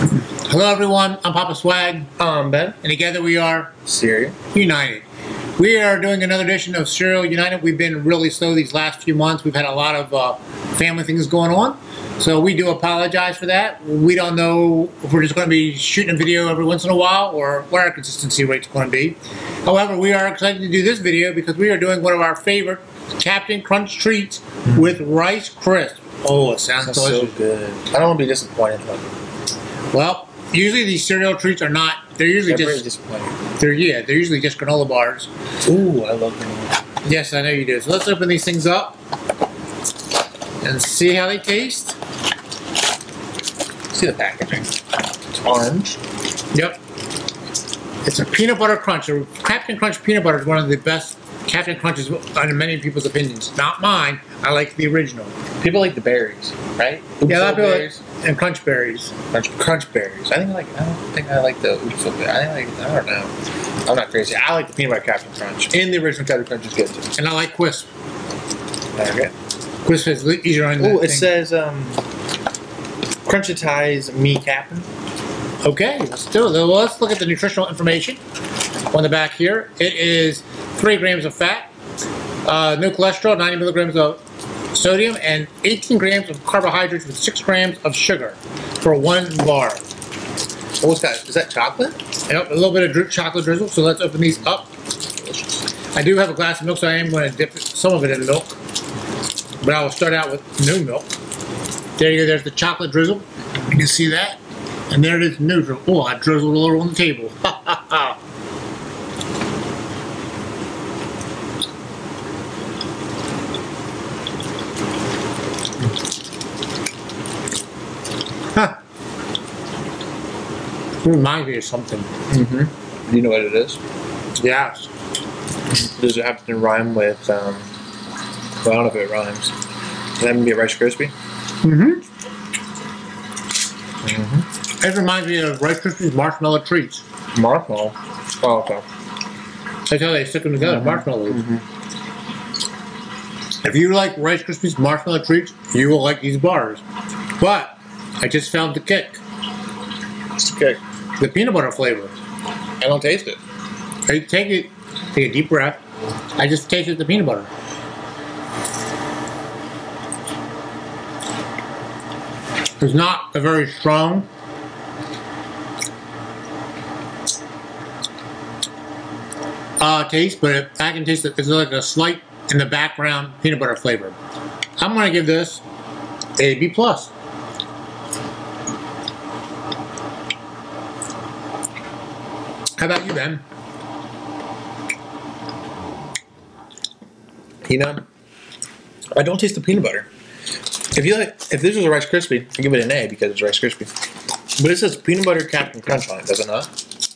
Hello everyone, I'm Papa Swag. I'm Ben. And together we are Cereal United. We are doing another edition of Cereal United. We've been really slow these last few months. We've had a lot of family things going on. So we do apologize for that. We don't know if we're just going to be shooting a video every once in a while or what our consistency rate's going to be. However, we are excited to do this video because we are doing one of our favorite Captain Crunch treats with Rice Krispies. Oh, it sounds delicious. So good. I don't want to be disappointed. Well, usually these cereal treats are not. They're usually just granola bars. Ooh, I love granola. Yes, I know you do. So let's open these things up and see how they taste. See the packaging. It's orange. Yep. It's a peanut butter crunch. A Captain Crunch peanut butter is one of the best Captain Crunches in many people's opinions. Not mine. I like the original. People like the berries, right? Yeah, a lot of people like. And Crunch Berries. Crunch Berries. I don't think I like the Oopsil Berries. I don't know. I'm not crazy. I like the peanut butter Captain Crunch. And the original Captain Crunch is good too. And I like Quisp. Okay. Quisp is easier on the thing. Says Crunchitize Me Captain. Okay, let's do it. Well, let's look at the nutritional information on the back here. It is 3 grams of fat, no cholesterol, 90 milligrams of sodium, and 18 grams of carbohydrates with 6 grams of sugar for one bar. What's that? Is that chocolate? Yep, a little bit of chocolate drizzle, so let's open these up. I do have a glass of milk, so I am going to dip some of it in milk. But I will start out with no milk. There you go, there's the chocolate drizzle. You can see that. And there it is, no drizzle. Oh, I drizzled a little on the table. Ha ha ha. It reminds me of something. Mm-hmm. You know what it is? Yes. Does it happen to rhyme with, well, I don't know if it rhymes. Does it happen to be a Rice Krispie? Mm-hmm. Mm-hmm. It reminds me of Rice Krispies marshmallow treats. Marshmallow? Oh, okay. That's how they stick them together, mm-hmm. Marshmallows. Mm-hmm. If you like Rice Krispies marshmallow treats, you will like these bars. But I just found the kick. Okay. The peanut butter flavor. I don't taste it. I take it. Take a deep breath. I just tasted the peanut butter. It's not a very strong. Taste, but I can taste it. It's like a slight in the background peanut butter flavor. I'm gonna give this a B+. How about you, Ben? You know, I don't taste the peanut butter. If this was a Rice Krispie, I'd give it an A because it's Rice Krispie. But it says peanut butter Captain Crunch on it, does it not?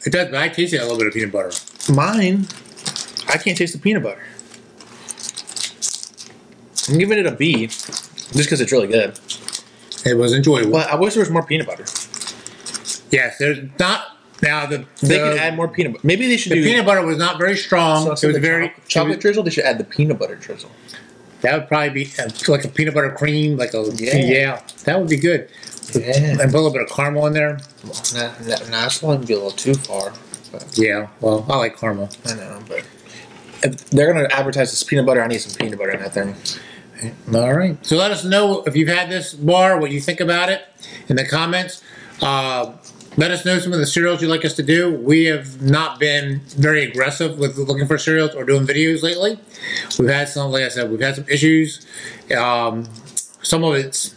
It does, but I tasted a little bit of peanut butter. Mine, I can't taste the peanut butter. I'm giving it a B just because it's really good. It was enjoyable. But I wish there was more peanut butter. Yes, there's not. Now they can add more peanut butter. Maybe they should do... The peanut butter was not very strong. So it was very... Chocolate drizzle? They should add the peanut butter drizzle. That would probably be like a peanut butter cream, like a... Yeah. Yeah, that would be good. Yeah. And put a little bit of caramel in there. Nah, that's going to be a little too far. But. Yeah, well, I like caramel. I know, but... If they're going to advertise this peanut butter, I need some peanut butter in that thing. All right. So let us know if you've had this bar, what you think about it in the comments. Let us know some of the cereals you'd like us to do. We have not been very aggressive with looking for cereals or doing videos lately. We've had some, like I said, we've had some issues. Some of it's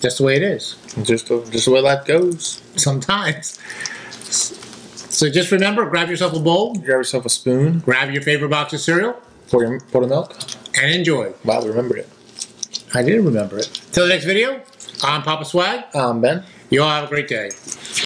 just the way it is. Just the way life goes. Sometimes. So just remember, grab yourself a bowl. Grab yourself a spoon. Grab your favorite box of cereal. Pour the milk. And enjoy. Wow, we remembered it. I did remember it. Till the next video, I'm Papa Swag. I'm Ben. You all have a great day.